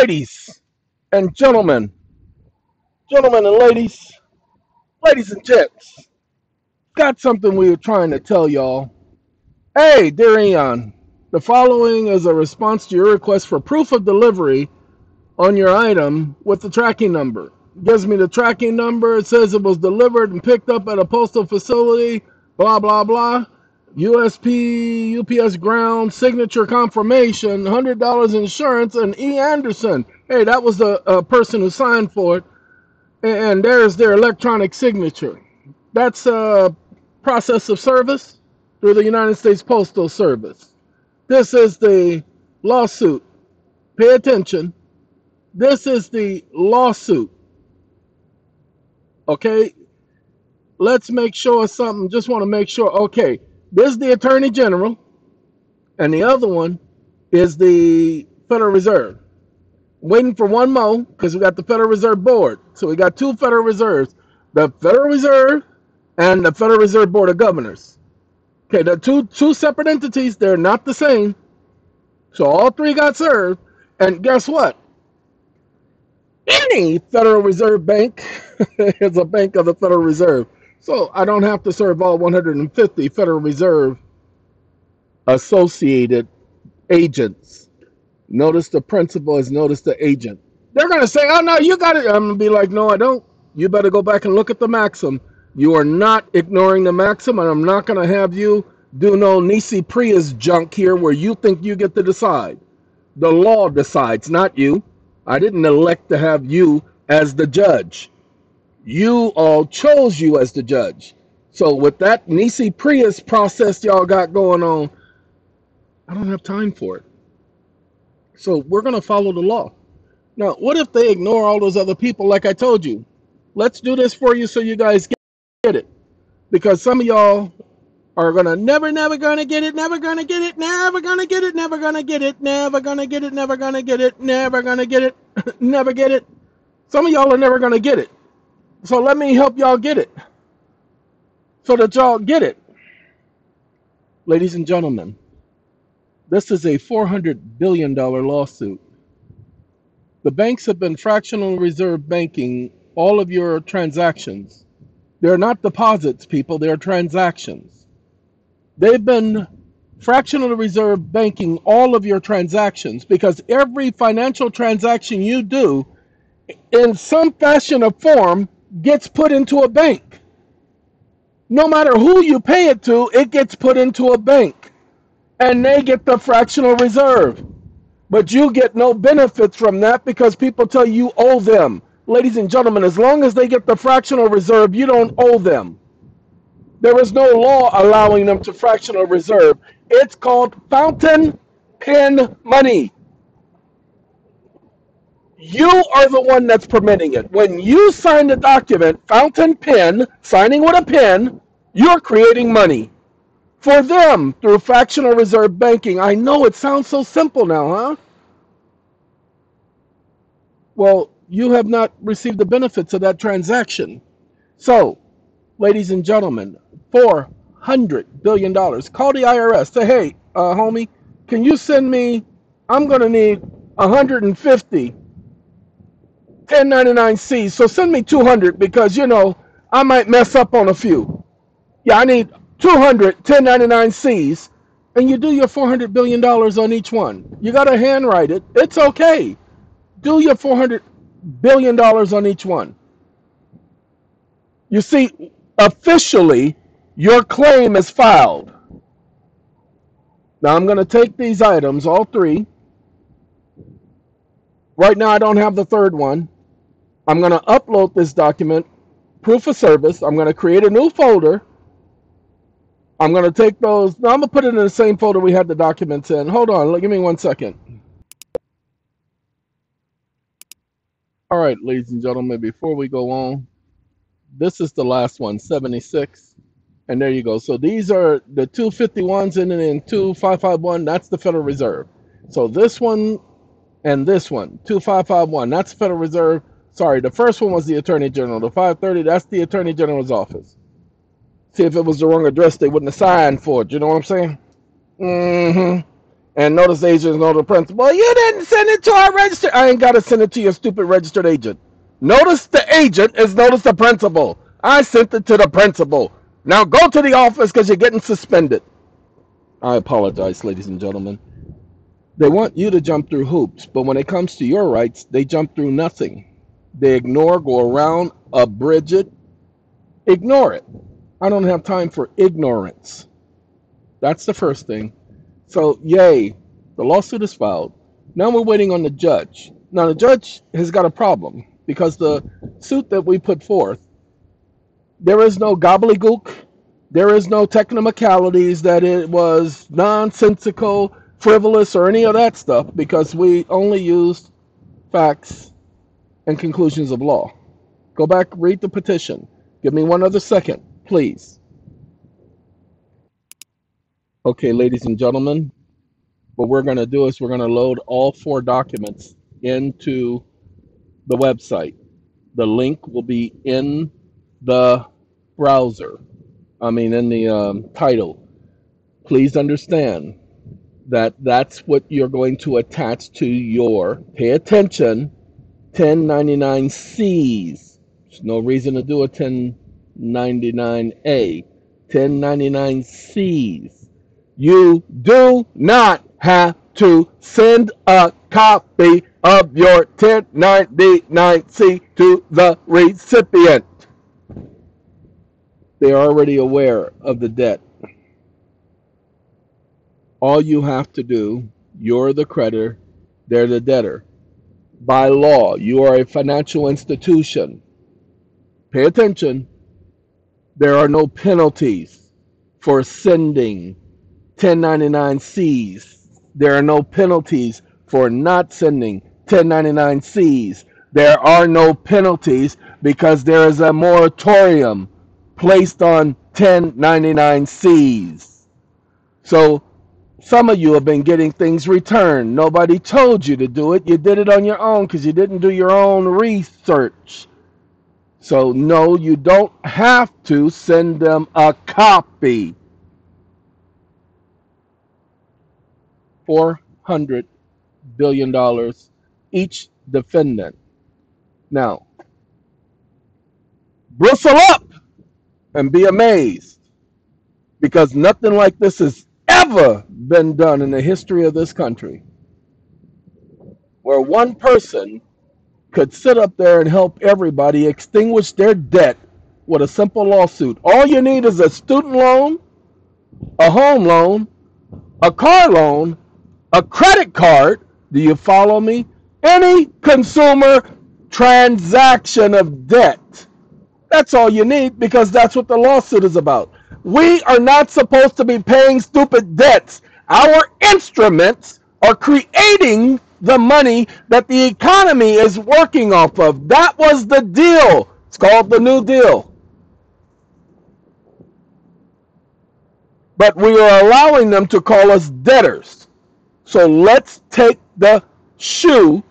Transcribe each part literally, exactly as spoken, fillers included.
Ladies and gentlemen, gentlemen and ladies, ladies and gents, got something we were trying to tell y'all. Hey, dear Eon, the following is a response to your request for proof of delivery on your item with the tracking number. It gives me the tracking number. It says it was delivered and picked up at a postal facility, blah, blah, blah. U S P, U P S ground, signature confirmation, one hundred dollars insurance, and E. Anderson. Hey, that was the uh, person who signed for it. And, and there's their electronic signature. That's a process of service through the United States Postal Service. This is the lawsuit. Pay attention. This is the lawsuit. Okay? Let's make sure something. Just want to make sure. Okay. This is the Attorney General, and the other one is the Federal Reserve. Waiting for one more because we got the Federal Reserve Board. So we got two Federal Reserves, the Federal Reserve and the Federal Reserve Board of Governors. Okay, they're two, two separate entities. They're not the same. So all three got served. And guess what? Any Federal Reserve Bank is a bank of the Federal Reserve. So I don't have to serve all one hundred fifty Federal Reserve associated agents. Notice the principal is notice the agent. They're going to say, oh, no, you got it. I'm going to be like, no, I don't. You better go back and look at the maxim. You are not ignoring the maxim, and I'm not going to have you do no nisi prius junk here where you think you get to decide. The law decides, not you. I didn't elect to have you as the judge. You all chose you as the judge. So with that nisi prius process y'all got going on, I don't have time for it. So we're going to follow the law. Now, what if they ignore all those other people like I told you? Let's do this for you so you guys get it. Because some of y'all are going to never, never going to get it, never going to get it, never going to get it, never going to get it, never going to get it, never going to get it, never going to get it, never get it. Some of y'all are never going to get it. So let me help y'all get it so that y'all get it. Ladies and gentlemen, this is a four hundred billion dollar lawsuit. The banks have been fractional reserve banking all of your transactions. They're not deposits, people. They're transactions. They've been fractional reserve banking all of your transactions because every financial transaction you do in some fashion or form gets put into a bank. No matter who you pay it to, it gets put into a bank. And they get the fractional reserve. But you get no benefits from that because people tell you you owe them. Ladies and gentlemen, as long as they get the fractional reserve, you don't owe them. There is no law allowing them to fractional reserve. It's called fountain pen money. You are the one that's permitting it. When you sign the document, fountain pen, signing with a pen, you're creating money for them through fractional reserve banking. I know it sounds so simple now, huh? Well, you have not received the benefits of that transaction. So, ladies and gentlemen, four hundred billion dollars. Call the I R S. Say, hey, uh, homie, can you send me, I'm going to need one hundred fifty ten ninety-nine C's, so send me two hundred because, you know, I might mess up on a few. Yeah, I need two hundred ten ninety-nine C's, and you do your four hundred billion dollars on each one. You got to handwrite it. It's okay. Do your four hundred billion dollars on each one. You see, officially, your claim is filed. Now, I'm going to take these items, all three. Right now, I don't have the third one. I'm going to upload this document, proof of service. I'm going to create a new folder. I'm going to take those. No, I'm going to put it in the same folder we had the documents in. Hold on. Give me one second. All right, ladies and gentlemen, before we go on, this is the last one, seventy-six. And there you go. So these are the two fifty-ones and then two five five one. That's the Federal Reserve. So this one. And this one, two five five one, that's Federal Reserve. Sorry, the first one was the Attorney General. The five thirty, that's the Attorney General's office. See, if it was the wrong address, they wouldn't have signed for it. You know what I'm saying? Mm-hmm. And notice agent know the principal. You didn't send it to our register. I ain't got to send it to your stupid registered agent. Notice the agent is notice the principal. I sent it to the principal. Now go to the office because you're getting suspended. I apologize, ladies and gentlemen. They want you to jump through hoops, but when it comes to your rights, they jump through nothing. They ignore, go around, abridge it, ignore it. I don't have time for ignorance. That's the first thing. So, yay, the lawsuit is filed. Now we're waiting on the judge. Now, the judge has got a problem because the suit that we put forth, there is no gobbledygook. There is no technicalities that it was nonsensical, frivolous, or any of that stuff because we only used facts and conclusions of law. Go back, read the petition. Give me one other second, please. Okay, ladies and gentlemen, what we're going to do is we're going to load all four documents into the website. The link will be in the browser. I mean, in the um, title. Please understand that that's what you're going to attach to your, pay attention, ten ninety-nine C's. There's no reason to do a ten ninety-nine A. ten ninety-nine C's. You do not have to send a copy of your ten ninety-nine C to the recipient. They are already aware of the debt. All you have to do, you're the creditor, they're the debtor. By law, you are a financial institution. Pay attention. There are no penalties for sending ten ninety-nine C's. There are no penalties for not sending ten ninety-nine C's. There are no penalties because there is a moratorium placed on ten ninety-nine C's. So some of you have been getting things returned. Nobody told you to do it. You did it on your own because you didn't do your own research. So no, you don't have to send them a copy. four hundred billion dollars each defendant. Now, bristle up and be amazed because nothing like this has ever been done in the history of this country where one person could sit up there and help everybody extinguish their debt with a simple lawsuit. All you need is a student loan, a home loan, a car loan, a credit card, do you follow me? Any consumer transaction of debt. That's all you need because that's what the lawsuit is about. We are not supposed to be paying stupid debts. Our instruments are creating the money that the economy is working off of. That was the deal. It's called the New Deal. But we are allowing them to call us debtors. So let's take the shoe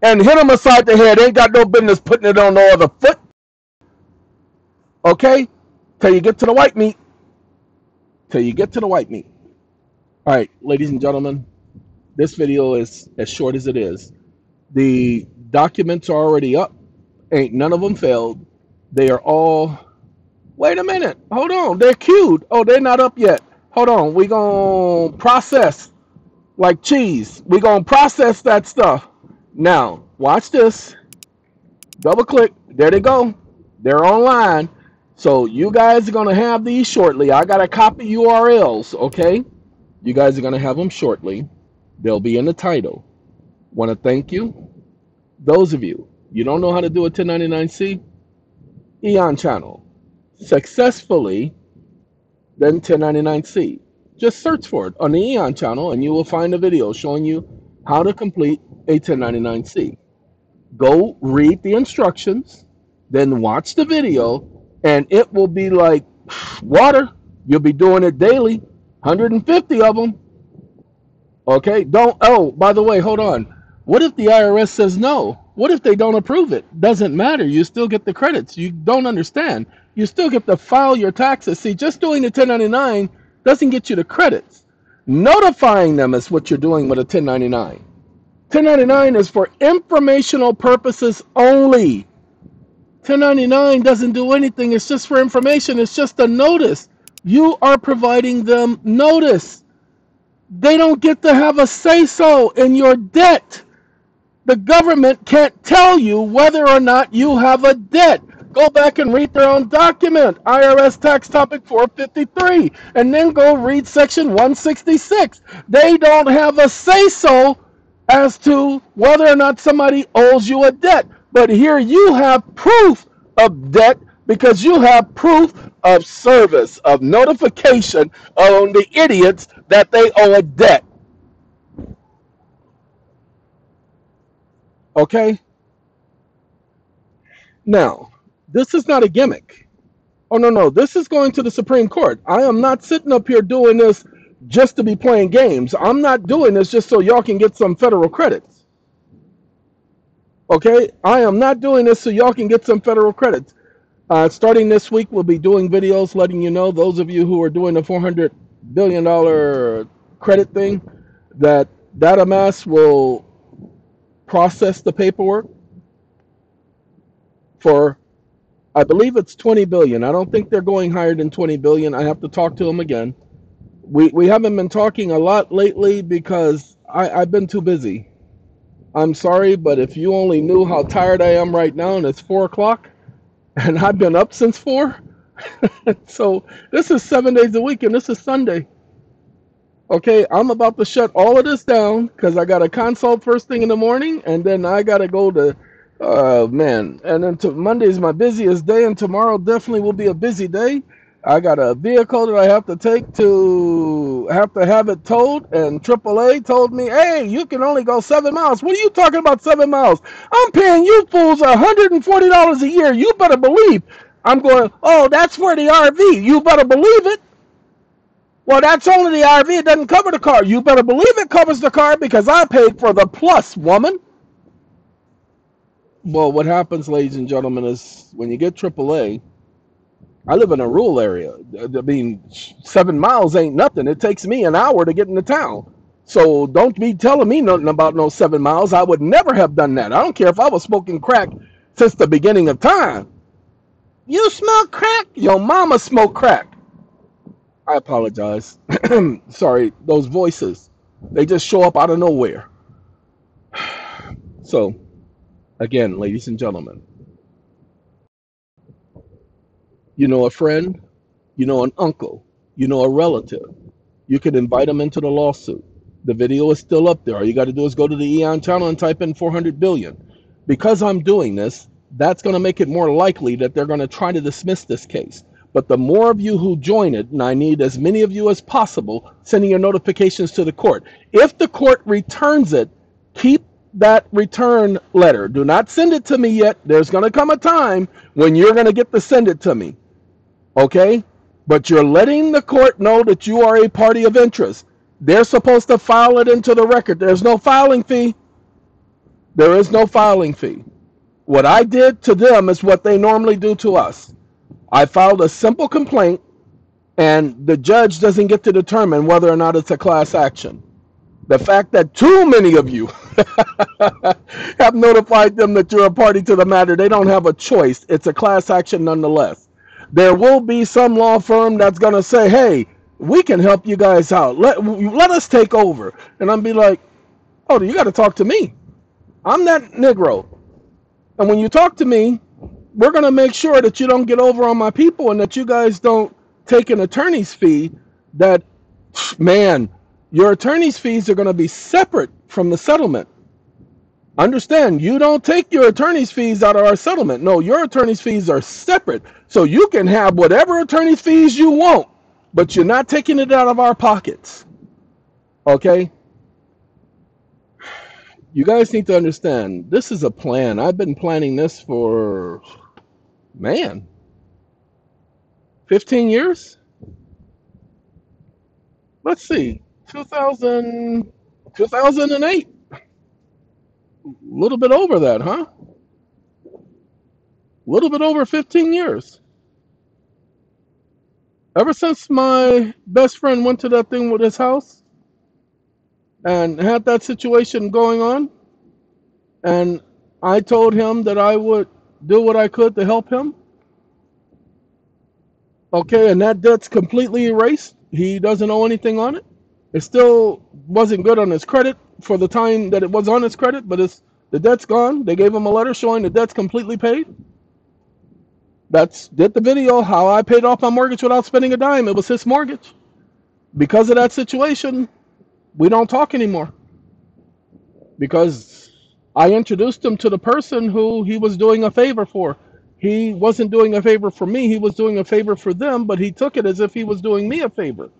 and hit them aside the head. Ain't got no business putting it on no other foot. Okay? Till you get to the white meat. Till you get to the white meat. All right, ladies and gentlemen, this video is as short as it is. The documents are already up. Ain't none of them failed. They are all, wait a minute. Hold on. They're queued. Oh, they're not up yet. Hold on. We're going to process. Like cheese. We're going to process that stuff. Now, watch this. Double click. There they go. They're online. So you guys are going to have these shortly. I got to copy U R Ls, okay? You guys are going to have them shortly. They'll be in the title. Want to thank you. Those of you, you don't know how to do a ten ninety-nine C? EeoN channel. Successfully, then ten ninety-nine C. Just search for it on the EeoN channel and you will find a video showing you how to complete a ten ninety-nine C. Go read the instructions, then watch the video, and it will be like water. You'll be doing it daily, one hundred fifty of them. Okay, don't, oh, by the way, hold on. What if the I R S says no? What if they don't approve it? Doesn't matter. You still get the credits. You don't understand. You still get to file your taxes. See, just doing the ten ninety-nine doesn't get you the credits. Notifying them is what you're doing with a ten ninety-nine. ten ninety-nine is for informational purposes only. ten ninety-nine doesn't do anything. It's just for information. It's just a notice. You are providing them notice. They don't get to have a say-so in your debt. The government can't tell you whether or not you have a debt. Go back and read their own document, I R S Tax Topic four fifty-three, and then go read Section one sixty-six. They don't have a say-so as to whether or not somebody owes you a debt. But here you have proof of debt because you have proof of service, of notification on the idiots that they owe a debt. Okay? Now, this is not a gimmick. Oh, no, no. This is going to the Supreme Court. I am not sitting up here doing this just to be playing games. I'm not doing this just so y'all can get some federal credits. Okay? I am not doing this so y'all can get some federal credits. Uh, starting this week, we'll be doing videos letting you know, those of you who are doing the four hundred billion dollar credit thing, that DataMass will process the paperwork for, I believe it's twenty billion. I don't think they're going higher than twenty billion. I have to talk to them again. We, we haven't been talking a lot lately because I, I've been too busy. I'm sorry, but if you only knew how tired I am right now, and it's four o'clock, and I've been up since four. So this is seven days a week, and this is Sunday. Okay, I'm about to shut all of this down because I got a consult first thing in the morning, and then I got to go to... Oh, man. And then to Monday is my busiest day, and tomorrow definitely will be a busy day. I got a vehicle that I have to take to have to have it towed, and triple A told me, hey, you can only go seven miles. What are you talking about seven miles? I'm paying you fools one hundred forty dollars a year. You better believe. I'm going, oh, that's for the R V. You better believe it. Well, that's only the R V. It doesn't cover the car. You better believe it covers the car because I paid for the plus, woman. Well, what happens, ladies and gentlemen, is when you get triple A, I live in a rural area. I mean, seven miles ain't nothing. It takes me an hour to get into town. So don't be telling me nothing about no seven miles. I would never have done that. I don't care if I was smoking crack since the beginning of time. You smoke crack? Your mama smoked crack. I apologize. Sorry, those voices. They just show up out of nowhere. So... Again, ladies and gentlemen, you know a friend, you know an uncle, you know a relative. You could invite them into the lawsuit. The video is still up there. All you got to do is go to the EeoN channel and type in four hundred billion. Because I'm doing this, that's going to make it more likely that they're going to try to dismiss this case. But the more of you who join it, and I need as many of you as possible, sending your notifications to the court. If the court returns it, keep that return letter. Do not send it to me yet. There's going to come a time when you're going to get to send it to me. Okay? But you're letting the court know that you are a party of interest. They're supposed to file it into the record. There's no filing fee. There is no filing fee. What I did to them is what they normally do to us. I filed a simple complaint, and the judge doesn't get to determine whether or not it's a class action. The fact that too many of you have notified them that you're a party to the matter, they don't have a choice. It's a class action nonetheless. There will be some law firm that's going to say, hey, we can help you guys out. Let, let us take over. And I'm be like, oh, you got to talk to me. I'm that Negro. And when you talk to me, we're going to make sure that you don't get over on my people and that you guys don't take an attorney's fee that, man, your attorney's fees are going to be separate from the settlement. Understand, you don't take your attorney's fees out of our settlement. No, your attorney's fees are separate. So you can have whatever attorney's fees you want, but you're not taking it out of our pockets. Okay? You guys need to understand, this is a plan. I've been planning this for, man, fifteen years? Let's see. two thousand, two thousand eight, a little bit over that, huh? A little bit over fifteen years. Ever since my best friend went to that thing with his house, and had that situation going on. And I told him that I would do what I could to help him. Okay, and that debt's completely erased. He doesn't owe anything on it. It still wasn't good on his credit for the time that it was on his credit, but it's, the debt's gone. They gave him a letter showing the debt's completely paid. That's did the video how I paid off my mortgage without spending a dime. It was his mortgage. Because of that situation, we don't talk anymore. Because I introduced him to the person who he was doing a favor for. He wasn't doing a favor for me. He was doing a favor for them, but he took it as if he was doing me a favor.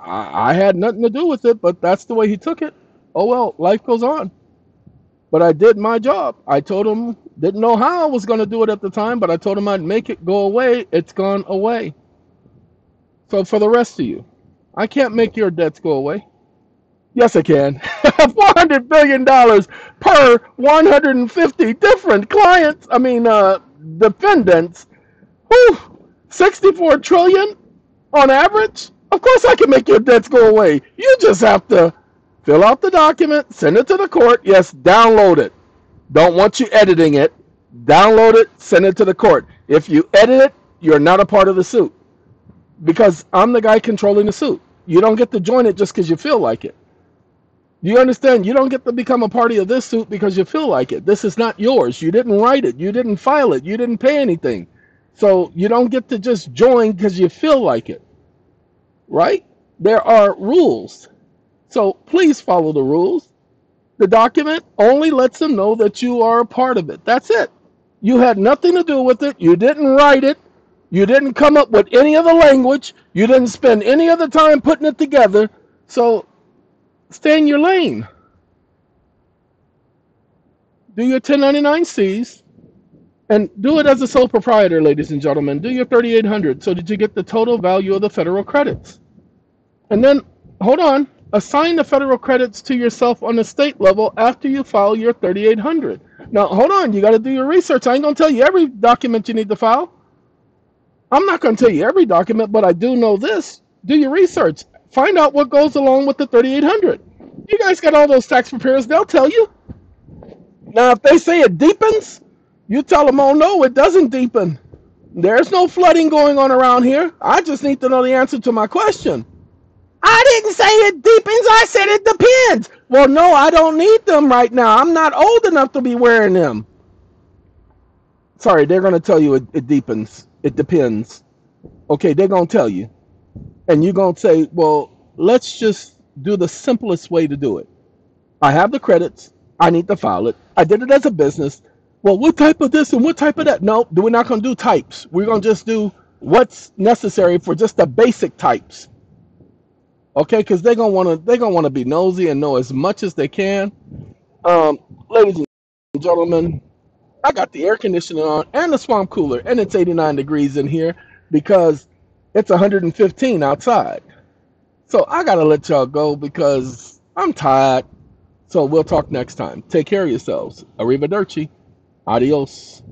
I, I had nothing to do with it, but that's the way he took it. Oh, well, life goes on. But I did my job. I told him, didn't know how I was going to do it at the time, but I told him I'd make it go away. It's gone away. So for the rest of you, I can't make your debts go away. Yes, I can. four hundred billion dollars per one hundred fifty different clients. I mean, uh, defendants. Whew, sixty-four trillion dollars on average. Of course I can make your debts go away. You just have to fill out the document, send it to the court. Yes, download it. Don't want you editing it. Download it, send it to the court. If you edit it, you're not a part of the suit because I'm the guy controlling the suit. You don't get to join it just because you feel like it. You understand? You don't get to become a party of this suit because you feel like it. This is not yours. You didn't write it. You didn't file it. You didn't pay anything. So you don't get to just join because you feel like it, right? There are rules. So please follow the rules. The document only lets them know that you are a part of it. That's it. You had nothing to do with it. You didn't write it. You didn't come up with any of the language. You didn't spend any other time putting it together. So stay in your lane. Do your ten ninety-nine C's and do it as a sole proprietor, ladies and gentlemen. Do your thirty-eight hundred so that you get the total value of the federal credits. And then, hold on, assign the federal credits to yourself on the state level after you file your thirty-eight hundred. Now, hold on, you got to do your research. I ain't going to tell you every document you need to file. I'm not going to tell you every document, but I do know this. Do your research. Find out what goes along with the thirty-eight hundred. You guys got all those tax preparers. They'll tell you. Now, if they say it deepens, you tell them, oh, no, it doesn't deepen. There's no flooding going on around here. I just need to know the answer to my question. I didn't say it deepens. I said it depends. Well, no, I don't need them right now. I'm not old enough to be wearing them. Sorry, they're going to tell you it, it deepens. It depends. Okay, they're going to tell you. And you're going to say, well, let's just do the simplest way to do it. I have the credits. I need to file it. I did it as a business. Well, what type of this and what type of that? No, we're not going to do types. We're going to just do what's necessary for just the basic types. Okay, because they're going to want to they're going to want to be nosy and know as much as they can. Um, ladies and gentlemen, I got the air conditioning on and the swamp cooler, and it's eighty-nine degrees in here because it's one hundred fifteen outside. So I got to let y'all go because I'm tired. So we'll talk next time. Take care of yourselves. Arrivederci. Adios.